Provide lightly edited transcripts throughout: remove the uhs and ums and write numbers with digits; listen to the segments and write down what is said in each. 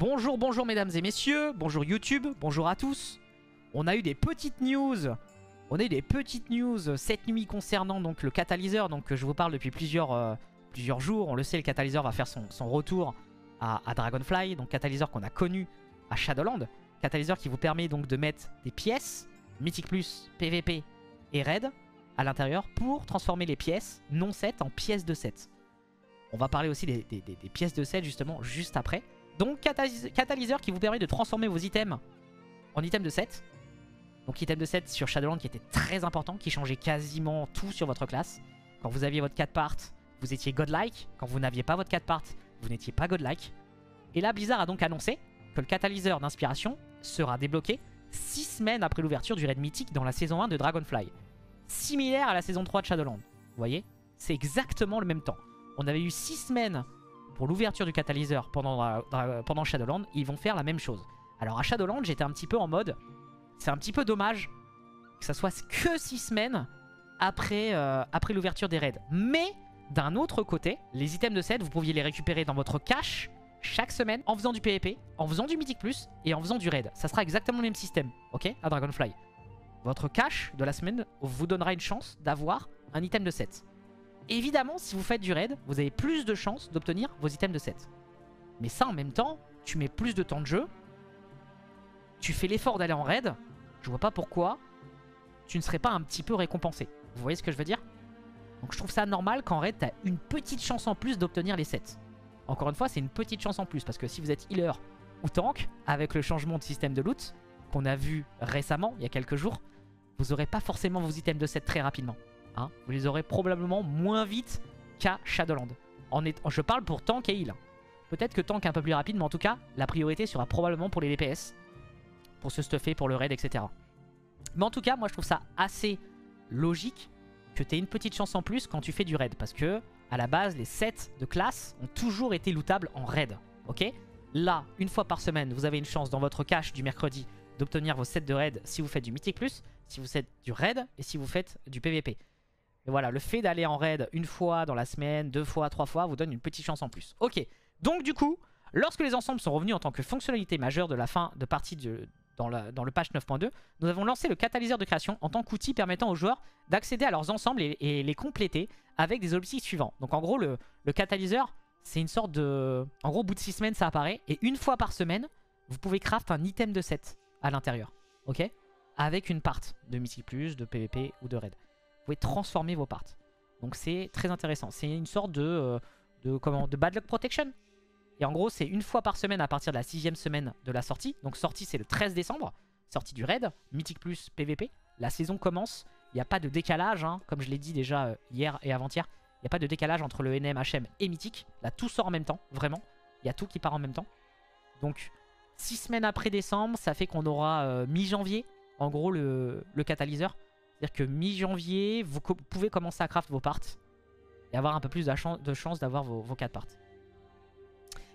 Bonjour, bonjour mesdames et messieurs, bonjour YouTube, bonjour à tous. On a eu des petites news, cette nuit concernant donc le catalyseur, donc je vous parle depuis plusieurs jours. On le sait, le catalyseur va faire son retour à Dragonfly, donc catalyseur qu'on a connu à Shadowland, catalyseur qui vous permet donc de mettre des pièces, Mythic+, PVP et Raid à l'intérieur pour transformer les pièces non 7 en pièces de 7. On va parler aussi des pièces de 7 justement juste après. Donc catalyseur qui vous permet de transformer vos items en items de 7. Donc items de 7 sur Shadowland qui était très important, qui changeait quasiment tout sur votre classe. Quand vous aviez votre 4 parts, vous étiez godlike. Quand vous n'aviez pas votre 4 parts, vous n'étiez pas godlike. Et là Blizzard a donc annoncé que le catalyseur d'inspiration sera débloqué 6 semaines après l'ouverture du raid mythique dans la saison 1 de Dragonfly. Similaire à la saison 3 de Shadowland, vous voyez, c'est exactement le même temps. On avait eu 6 semaines pour l'ouverture du catalyseur pendant Shadowland, ils vont faire la même chose. Alors à Shadowland, j'étais un petit peu en mode, c'est un petit peu dommage que ça soit que 6 semaines après l'ouverture des raids. Mais d'un autre côté, les items de 7, vous pouviez les récupérer dans votre cache chaque semaine en faisant du PvP, en faisant du Mythic+, et en faisant du raid. Ça sera exactement le même système, ok, à Dragonfly. Votre cache de la semaine vous donnera une chance d'avoir un item de 7. Évidemment, si vous faites du raid, vous avez plus de chances d'obtenir vos items de 7. Mais ça, en même temps, tu mets plus de temps de jeu, tu fais l'effort d'aller en raid, je vois pas pourquoi tu ne serais pas un petit peu récompensé. Vous voyez ce que je veux dire? Donc je trouve ça normal qu'en raid, tu as une petite chance en plus d'obtenir les 7. Encore une fois, c'est une petite chance en plus, parce que si vous êtes healer ou tank, avec le changement de système de loot qu'on a vu récemment, il y a quelques jours, vous n'aurez pas forcément vos items de 7 très rapidement. Hein, vous les aurez probablement moins vite qu'à Shadowland. Je parle pour tank et heal. Peut-être que tank un peu plus rapide, mais en tout cas, la priorité sera probablement pour les DPS, pour se stuffer, pour le raid, etc. Mais en tout cas, moi je trouve ça assez logique que tu aies une petite chance en plus quand tu fais du raid, parce que à la base, les sets de classe ont toujours été lootables en raid. Ok, là, une fois par semaine, vous avez une chance dans votre cache du mercredi d'obtenir vos sets de raid si vous faites du Mythic+, si vous faites du raid et si vous faites du PVP. Et voilà, le fait d'aller en raid une fois dans la semaine, 2 fois, 3 fois, vous donne une petite chance en plus. Ok, donc du coup, lorsque les ensembles sont revenus en tant que fonctionnalité majeure de la fin de partie dans le patch 9.2, nous avons lancé le catalyseur de création en tant qu'outil permettant aux joueurs d'accéder à leurs ensembles et les compléter avec des objectifs suivants. Donc en gros, le catalyseur, c'est une sorte de... En gros, au bout de 6 semaines, ça apparaît. Et une fois par semaine, vous pouvez craft un item de 7 à l'intérieur. Ok, avec une part de Mythic+, de PvP ou de raid. Vous pouvez transformer vos parts. Donc c'est très intéressant. C'est une sorte de bad luck protection. Et en gros, c'est une fois par semaine à partir de la 6ème semaine de la sortie. Donc sortie, c'est le 13 décembre. Sortie du raid, Mythic+, PVP. La saison commence. Il n'y a pas de décalage, hein, comme je l'ai dit déjà hier et avant-hier. Il n'y a pas de décalage entre le NM, HM et Mythic. Là, tout sort en même temps, vraiment. Il y a tout qui part en même temps. Donc 6 semaines après décembre, ça fait qu'on aura mi-janvier, en gros, le catalyseur. C'est-à-dire que mi-janvier, vous pouvez commencer à craft vos parts et avoir un peu plus de chance d'avoir vos 4 parts.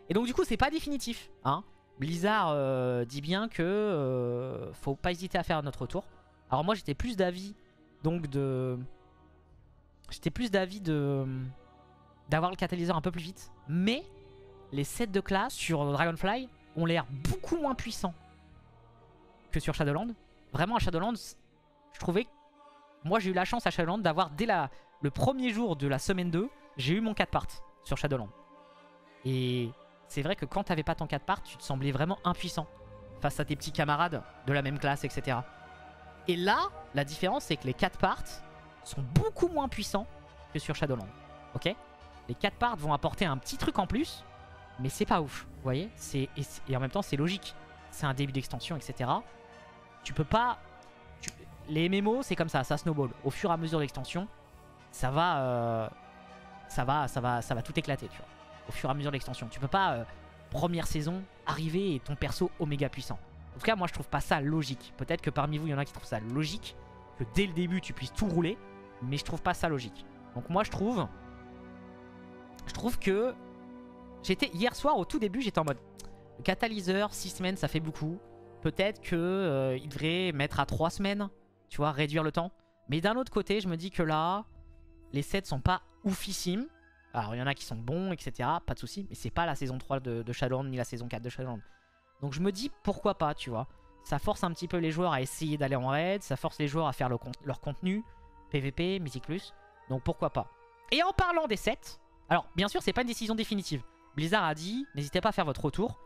Et donc du coup, c'est pas définitif, hein. Blizzard dit bien que faut pas hésiter à faire notre tour. Alors moi, j'étais plus d'avis donc de... J'étais plus d'avis de... d'avoir le catalyseur un peu plus vite. Mais les sets de classe sur Dragonfly ont l'air beaucoup moins puissants que sur Shadowland. Vraiment, à Shadowland, je trouvais... Moi, j'ai eu la chance à Shadowland d'avoir, dès le premier jour de la semaine 2, j'ai eu mon 4 parts sur Shadowland. Et c'est vrai que quand t'avais pas ton 4 parts, tu te semblais vraiment impuissant face à tes petits camarades de la même classe, etc. Et là, la différence, c'est que les 4 parts sont beaucoup moins puissants que sur Shadowland. Ok, les 4 parts vont apporter un petit truc en plus, mais c'est pas ouf, vous voyez. Et en même temps, c'est logique. C'est un début d'extension, etc. Tu peux pas... Les MMO, c'est comme ça, ça snowball. Au fur et à mesure de l'extension, ça va tout éclater, tu vois. Au fur et à mesure de l'extension, tu peux pas première saison arriver et ton perso oméga puissant. En tout cas, moi je trouve pas ça logique. Peut-être que parmi vous, il y en a qui trouvent ça logique, que dès le début tu puisses tout rouler, mais je trouve pas ça logique. Donc moi je trouve que j'étais hier soir au tout début, j'étais en mode le catalyseur 6 semaines, ça fait beaucoup. Peut-être qu'il devrait mettre à 3 semaines, tu vois, réduire le temps. Mais d'un autre côté, je me dis que là, les sets sont pas oufissimes. Alors il y en a qui sont bons, etc. Pas de soucis, mais c'est pas la saison 3 de Shadowland ni la saison 4 de Shadowland. Donc je me dis pourquoi pas, tu vois. Ça force un petit peu les joueurs à essayer d'aller en raid, ça force les joueurs à faire leur contenu, PVP, Mythic+, donc pourquoi pas. Et en parlant des sets, alors bien sûr c'est pas une décision définitive. Blizzard a dit, n'hésitez pas à faire votre retour.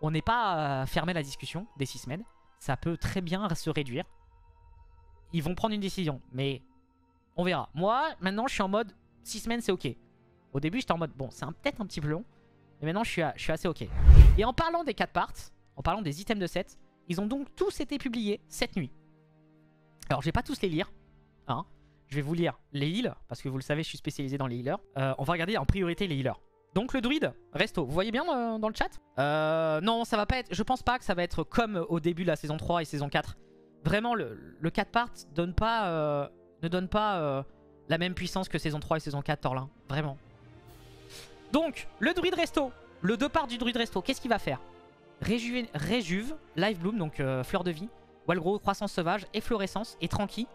On n'est pas fermé à la discussion des 6 semaines. Ça peut très bien se réduire. Ils vont prendre une décision, mais on verra. Moi, maintenant, je suis en mode 6 semaines, c'est ok. Au début, j'étais en mode, bon, c'est peut-être un petit peu long. Mais maintenant, je suis assez ok. Et en parlant des 4 parts, en parlant des items de set, ils ont donc tous été publiés cette nuit. Alors, je vais pas tous les lire. Hein. Je vais vous lire les heals, parce que vous le savez, je suis spécialisé dans les healers. On va regarder en priorité les healers. Donc le druide, resto, vous voyez bien dans le chat non, ça va pas être... Je pense pas que ça va être comme au début de la saison 3 et saison 4. Vraiment, le 4 parts donne pas, ne donne pas la même puissance que saison 3 et saison 4, Torlin. Vraiment. Donc, le druide resto. Le 2 parts du druide resto, qu'est-ce qu'il va faire? Réjuve, Life Bloom, donc fleur de vie, Wild grow, croissance sauvage, efflorescence et tranquille.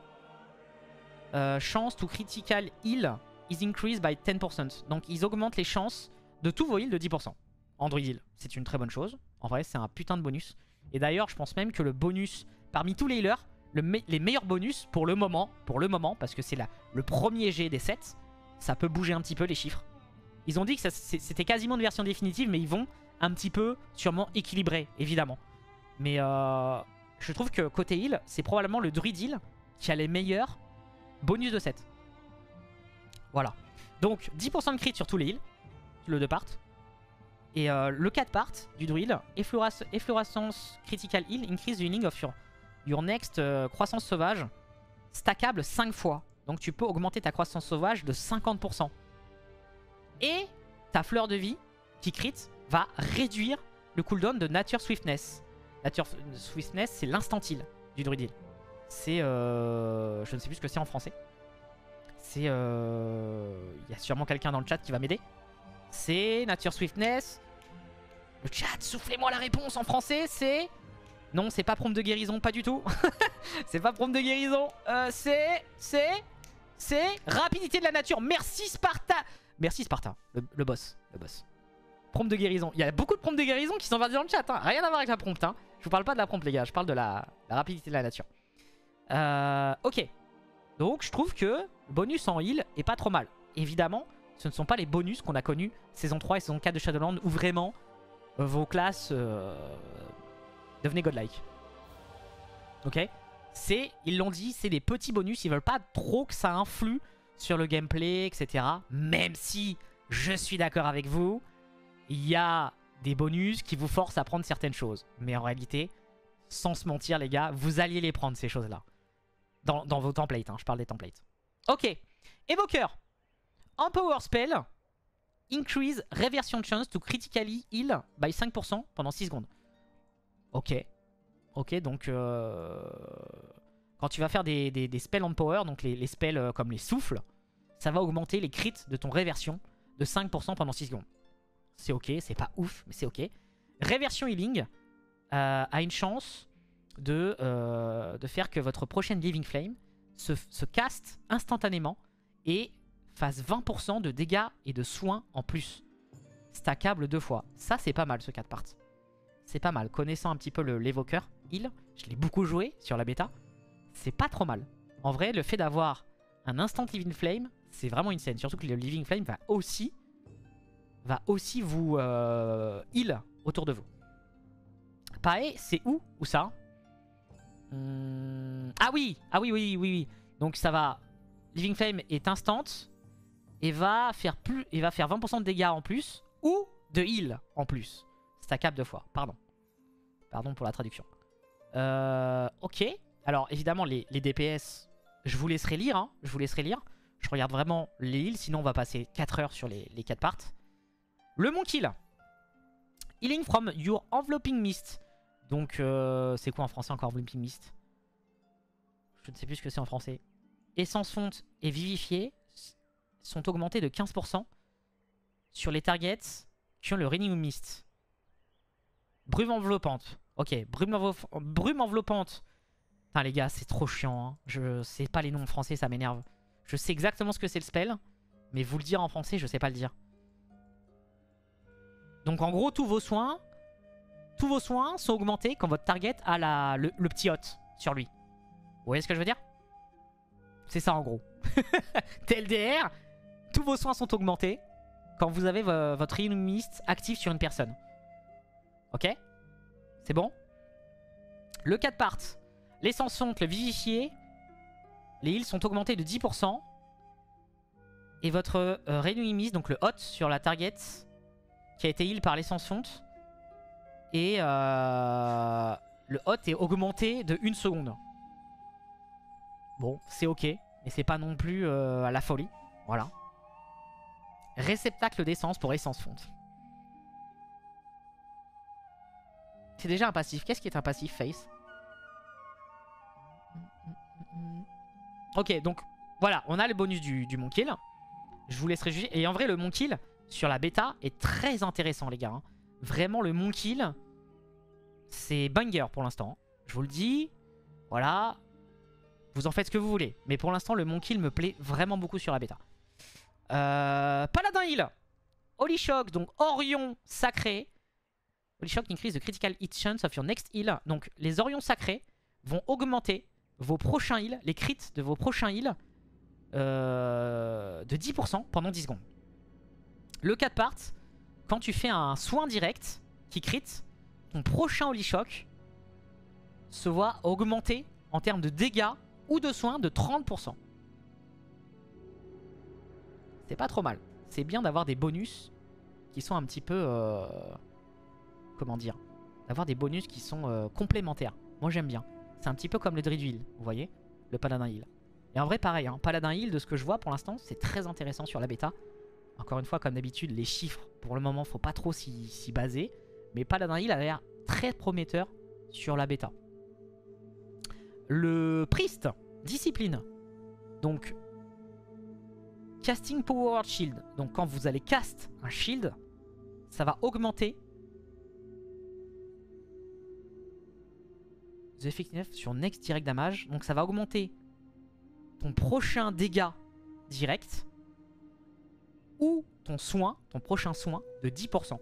Chance to critical heal is increased by 10%. Donc ils augmentent les chances de tous vos heals de 10%. En druid heal, c'est une très bonne chose. En vrai, c'est un putain de bonus. Et d'ailleurs, je pense même que le bonus, parmi tous les healers, les meilleurs bonus pour le moment, parce que c'est le premier jet des 7, ça peut bouger un petit peu les chiffres. Ils ont dit que c'était quasiment une version définitive, mais ils vont un petit peu sûrement équilibrer, évidemment. Mais je trouve que côté heal, c'est probablement le druid heal qui a les meilleurs bonus de 7. Voilà. Donc 10% de crit sur tous les heals, le 2 part. Et le 4 part du druid, efflorescence critical heal, increase the healing of your next croissance sauvage, stackable 5 fois. Donc tu peux augmenter ta croissance sauvage de 50%. Et ta fleur de vie qui crit va réduire le cooldown de Nature Swiftness. Nature Swiftness, c'est l'instant heal du druid heal. C'est... je ne sais plus ce que c'est en français. C'est... Il y a sûrement quelqu'un dans le chat qui va m'aider. C'est Nature Swiftness. Le chat, soufflez-moi la réponse en français, c'est... Non, c'est pas prompt de guérison, pas du tout. C'est pas prompt de guérison. C'est Rapidité de la nature. Merci Sparta. Merci Sparta, le boss. Prompt de guérison. Il y a beaucoup de prompts de guérison qui sont vendus dans le chat. Hein. Rien à voir avec la prompt. Hein. Je vous parle pas de la prompt, les gars. Je parle de la rapidité de la nature. Ok. Donc je trouve que bonus en heal est pas trop mal. Évidemment, ce ne sont pas les bonus qu'on a connus saison 3 et saison 4 de Shadowland où vraiment vos classes devenaient godlike. Ok, ils l'ont dit, c'est des petits bonus, ils veulent pas trop que ça influe sur le gameplay, etc. Même si je suis d'accord avec vous, il y a des bonus qui vous forcent à prendre certaines choses. Mais en réalité, sans se mentir les gars, vous alliez les prendre ces choses-là. Dans vos templates, hein, je parle des templates. Ok, évoqueur. En power spell, increase reversion chance to critically heal by 5% pendant 6 secondes. Ok, ok, donc quand tu vas faire des spells en power, donc les spells comme les souffles, ça va augmenter les crits de ton réversion de 5% pendant 6 secondes. C'est ok, c'est pas ouf, mais c'est ok. Réversion healing a une chance de faire que votre prochaine Living Flame se caste instantanément et fasse 20% de dégâts et de soins en plus. Stackable 2 fois. Ça, c'est pas mal ce 4 parts. C'est pas mal. Connaissant un petit peu l'évoqueur, je l'ai beaucoup joué sur la bêta. C'est pas trop mal. En vrai, le fait d'avoir un instant Living Flame, c'est vraiment une scène. Surtout que le Living Flame va aussi vous heal autour de vous. Pae, c'est où ça? Ah oui. Donc ça va. Living Flame est instant et va faire 20% de dégâts en plus ou de heal en plus. Stackable 2 fois. Pardon. Pardon pour la traduction. Ok. Alors évidemment les DPS, je vous laisserai lire. Hein. Je vous laisserai lire. Je regarde vraiment les heals. Sinon on va passer 4 heures sur les 4 parts. Le monk heal. Healing from your enveloping mist. Donc, c'est quoi en français encore Enveloping Mist? Je ne sais plus ce que c'est en français. Essence fonte et vivifiée sont augmentés de 15% sur les targets qui ont le Renewing Mist. Brume enveloppante. Ok, brume enveloppante. Putain, les gars, c'est trop chiant. Hein. Je sais pas les noms français, ça m'énerve. Je sais exactement ce que c'est le spell, mais vous le dire en français, je sais pas le dire. Donc, en gros, tous vos soins. tous vos soins sont augmentés quand votre target a le petit hot sur lui. Vous voyez ce que je veux dire? C'est ça en gros. TLDR, tous vos soins sont augmentés quand vous avez votre Renewing Mist actif sur une personne. Ok? C'est bon? Le 4 parts, l'essence fonte, le vivifié, les heals sont augmentés de 10%. Et votre Renewing Mist, donc le hot sur la target, qui a été heal par l'essence fonte. Et le hot est augmenté de 1 seconde. Bon, c'est ok. Mais c'est pas non plus à la folie. Voilà. Réceptacle d'essence pour essence fonte. C'est déjà un passif. Qu'est-ce qui est un passif face? Ok, donc voilà. On a le bonus du Monkill. Je vous laisserai juger. Et en vrai, le Monkill sur la bêta est très intéressant, les gars. Hein. Vraiment, le Monkill, c'est banger pour l'instant. Je vous le dis. Voilà. Vous en faites ce que vous voulez. Mais pour l'instant, le Monkill me plaît vraiment beaucoup sur la bêta. Paladin Heal. Holy Shock, donc Orion sacré. Holy Shock increase the critical hit chance of your next heal. Donc les Orions sacrés vont augmenter vos prochains heals, les crits de vos prochains heals de 10% pendant 10 secondes. Le 4 parts, quand tu fais un soin direct qui crit, ton prochain Holy Shock se voit augmenter en termes de dégâts ou de soins de 30%. C'est pas trop mal. C'est bien d'avoir des bonus qui sont un petit peu... comment dire? D'avoir des bonus qui sont complémentaires. Moi j'aime bien. C'est un petit peu comme le Druid Heal, vous voyez? Le Paladin Heal. Et en vrai pareil, hein, Paladin Heal, de ce que je vois pour l'instant, c'est très intéressant sur la bêta. Encore une fois, comme d'habitude, les chiffres, pour le moment, faut pas trop s'y baser. Mais Paladin Heal a l'air très prometteur sur la bêta. Le Priest, discipline. Donc... Casting Power Ward Shield, donc quand vous allez cast un shield, ça va augmenter the effectiveness sur next direct damage, donc ça va augmenter ton prochain dégât direct ou ton soin, ton prochain soin de 10%.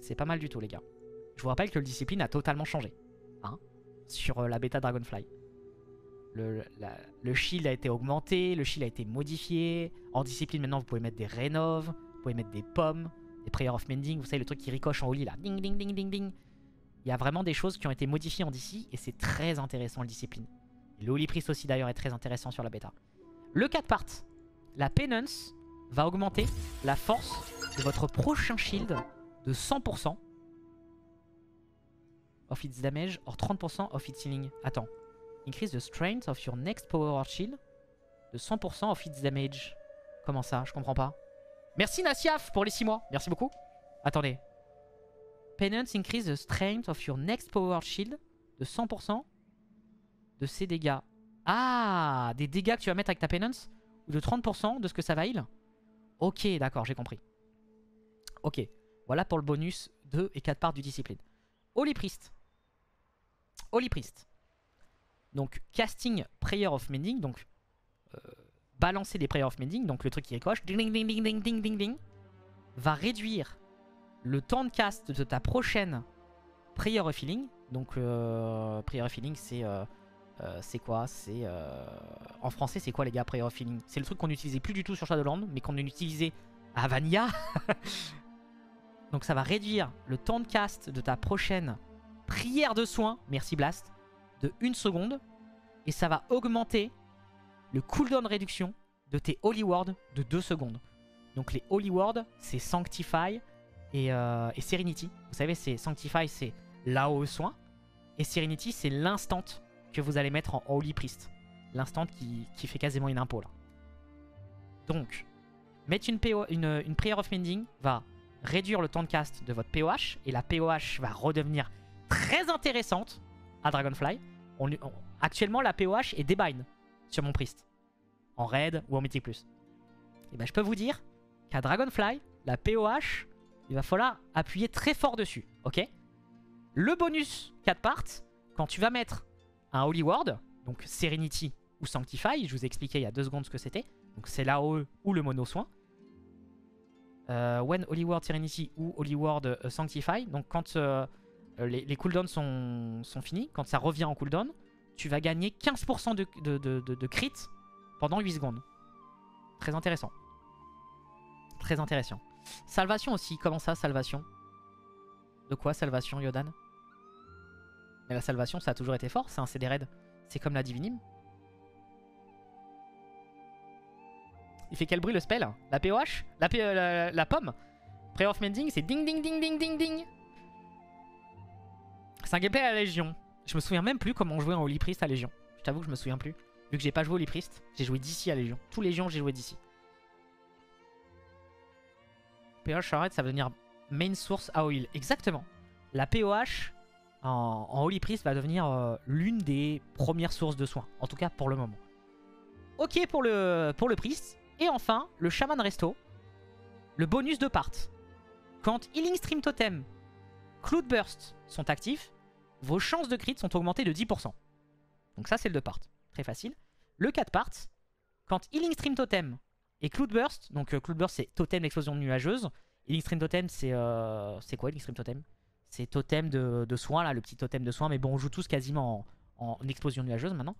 C'est pas mal du tout les gars. Je vous rappelle que le discipline a totalement changé hein, sur la bêta Dragonfly. Le shield a été augmenté, le shield a été modifié. En discipline, maintenant, vous pouvez mettre des rénoves, vous pouvez mettre des pommes, des Prayer of Mending. Vous savez, le truc qui ricoche en holy là. Ding, ding, ding, ding, ding. Il y a vraiment des choses qui ont été modifiées en DC et c'est très intéressant, le discipline. Et le holy priest aussi, d'ailleurs, est très intéressant sur la bêta. Le 4 part, la penance va augmenter la force de votre prochain shield de 100% of its damage or 30% of its healing. Attends. Increase the strength of your next power ward shield de 100% of its damage. Comment ça? Je comprends pas. Merci Nassiaf pour les 6 mois. Merci beaucoup. Attendez. Penance increase the strength of your next power ward shield de 100% de ses dégâts. Ah, des dégâts que tu vas mettre avec ta penance ou de 30% de ce que ça va heal. Ok, d'accord, j'ai compris. Ok, voilà pour le bonus 2 et 4 parts du discipline. Holy Priest. Holy Priest. Donc casting Prayer of Mending, donc balancer des Prayer of Mending, donc le truc qui ricoche, ding, ding, ding, ding, ding, ding, ding, va réduire le temps de cast de ta prochaine Prayer of Healing. Donc Prayer of Healing c'est quoi? C'est en français c'est quoi les gars? Prayer of Healing, c'est le truc qu'on n'utilisait plus du tout sur Shadowland, mais qu'on utilisait à Vanilla. Donc ça va réduire le temps de cast de ta prochaine Prière de soin, merci Blast, de 1 seconde et ça va augmenter le cooldown réduction de tes Holy Word de 2 secondes. Donc les Holy Word c'est Sanctify et Serenity. Vous savez, c'est Sanctify c'est là-haut soin et Serenity c'est l'instant que vous allez mettre en Holy Priest. L'instant qui fait quasiment une impo là. Donc mettre une Prayer of Mending va réduire le temps de cast de votre POH et la POH va redevenir très intéressante à Dragonfly. Actuellement la POH est débind sur mon Priest en raid ou en Mythic+. Et ben je peux vous dire qu'à Dragonfly la POH il va falloir appuyer très fort dessus, ok? Le bonus 4 parts, quand tu vas mettre un Holy Word, donc Serenity ou Sanctify, je vous ai expliqué il y a 2 secondes ce que c'était, donc c'est l'AOE ou le mono soin, When Holy Word Serenity ou Holy Word Sanctify. Donc quand les cooldowns sont finis, quand ça revient en cooldown, tu vas gagner 15% de crit pendant 8 secondes. Très intéressant. Très intéressant. Salvation aussi. Comment ça, Salvation? De quoi Salvation, Yodan? Mais la Salvation, ça a toujours été fort. C'est un CD raid. C'est comme la Divinime. Il fait quel bruit le spell? La POH? La pomme? Prayer of Mending, c'est ding ding ding ding ding ding. C'est un gameplay à la Légion. Je me souviens même plus comment on jouait en Holy Priest à Légion. Je t'avoue que je me souviens plus. Vu que j'ai pas joué Holy Priest, j'ai joué d'ici à Légion. Tous Légion, j'ai joué d'ici. POH, arrête, ça va devenir main source à heal. Exactement. La POH en Holy Priest va devenir l'une des premières sources de soins. En tout cas pour le moment. Ok pour le Priest. Et enfin, le Shaman Resto. Le bonus de part. Quand Healing Stream Totem, Cloudburst sont actifs, vos chances de crit sont augmentées de 10%. Donc ça c'est le 2 part. Très facile. Le 4 part. Quand Healing Stream Totem et Cloudburst, donc Cloudburst c'est Totem Explosion de nuageuse. Healing Stream Totem c'est quoi Healing Stream Totem? C'est Totem de soin là, le petit Totem de soin. Mais bon, on joue tous quasiment en Explosion de nuageuse maintenant.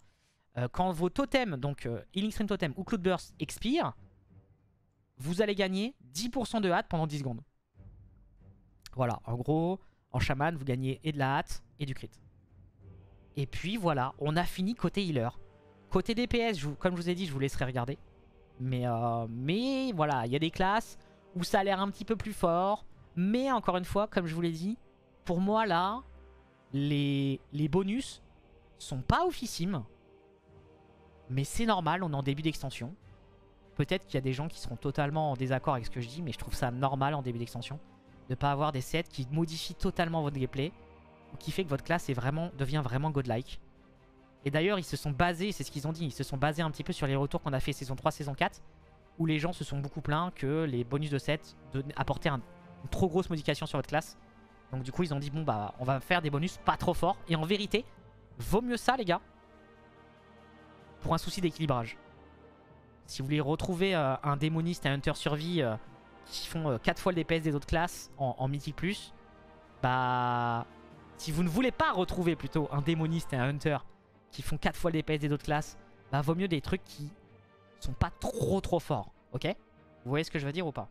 Quand vos totems, donc Healing Stream Totem ou Cloudburst expirent, vous allez gagner 10% de hâte pendant 10 secondes. Voilà, en gros, en Shaman, vous gagnez et de la hâte et du crit. Et puis voilà, on a fini côté healer. Côté DPS, comme je vous ai dit, je vous laisserai regarder. Mais voilà, il y a des classes où ça a l'air un petit peu plus fort. Mais encore une fois, comme je vous l'ai dit, pour moi là, les bonus sont pas oufissimes. Mais c'est normal, on est en début d'extension. Peut-être qu'il y a des gens qui seront totalement en désaccord avec ce que je dis, mais je trouve ça normal en début d'extension de ne pas avoir des sets qui modifient totalement votre gameplay ou qui fait que votre classe devient vraiment godlike. Et d'ailleurs, ils se sont basés, c'est ce qu'ils ont dit, ils se sont basés un petit peu sur les retours qu'on a fait saison 3, saison 4, où les gens se sont beaucoup plaints que les bonus de set apportaient une trop grosse modification sur votre classe. Donc du coup, ils ont dit, bon bah, on va faire des bonus pas trop forts. Et en vérité, vaut mieux ça les gars. Pour un souci d'équilibrage. Si vous voulez retrouver un démoniste et un hunter survie qui font 4 fois le DPS des autres classes en Mythic+, bah si vous ne voulez pas retrouver plutôt un démoniste et un hunter qui font 4 fois le DPS des autres classes, bah vaut mieux des trucs qui sont pas trop forts, ok? Vous voyez ce que je veux dire ou pas?